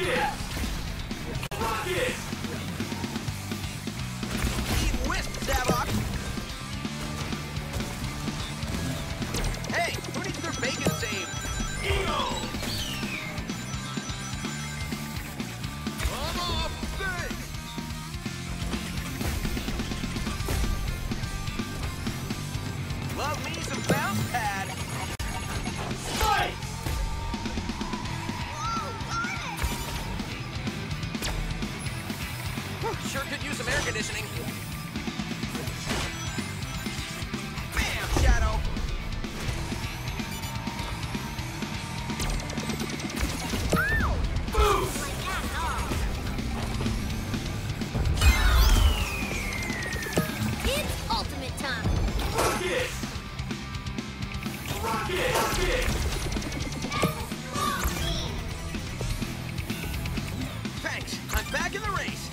Rocket it! Lead with Zavok! Hey, who needs their bacon saved? Eagle! I'm off thing! Love me some bounce pad! Fight! Sure could use some air conditioning. Bam, Shadow! Wow! Boom! It's ultimate time! Rocket! Rocket! Thanks, I'm back in the race!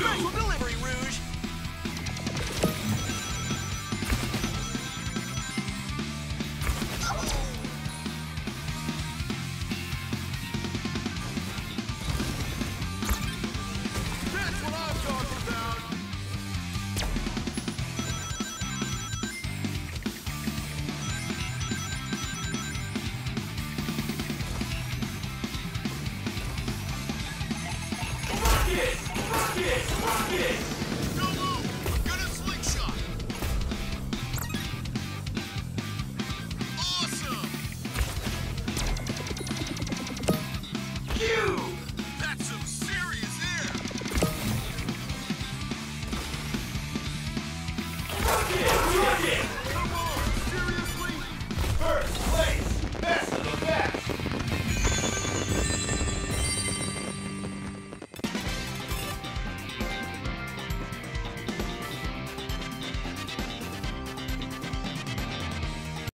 Special delivery, Rouge! That's what I'm talking about! Rocket! Rocket!